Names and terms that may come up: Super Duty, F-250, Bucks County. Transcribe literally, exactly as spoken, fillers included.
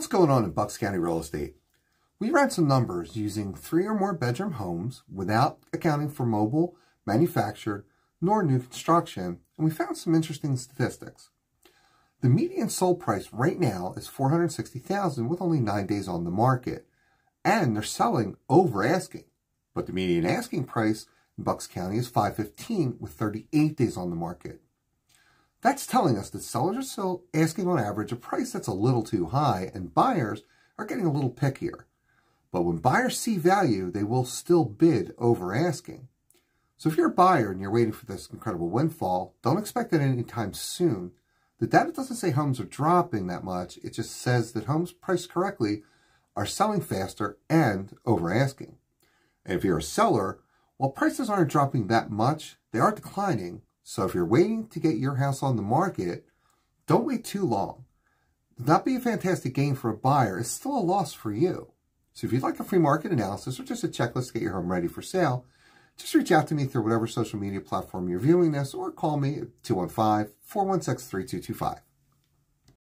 What's going on in Bucks County real estate? We ran some numbers using three or more bedroom homes without accounting for mobile, manufactured, nor new construction, and we found some interesting statistics. The median sold price right now is four hundred sixty thousand dollars with only nine days on the market, and they're selling over asking. But the median asking price in Bucks County is five hundred fifteen thousand dollars with thirty-eight days on the market. That's telling us that sellers are still asking on average a price that's a little too high, and buyers are getting a little pickier. But when buyers see value, they will still bid over asking. So if you're a buyer and you're waiting for this incredible windfall, don't expect it anytime soon. The data doesn't say homes are dropping that much. It just says that homes priced correctly are selling faster and over asking. And if you're a seller, while prices aren't dropping that much, they are declining. So if you're waiting to get your house on the market, don't wait too long. It'd not be a fantastic gain for a buyer. It's still a loss for you. So if you'd like a free market analysis or just a checklist to get your home ready for sale, just reach out to me through whatever social media platform you're viewing this or call me at two one five, four one six, three two two five.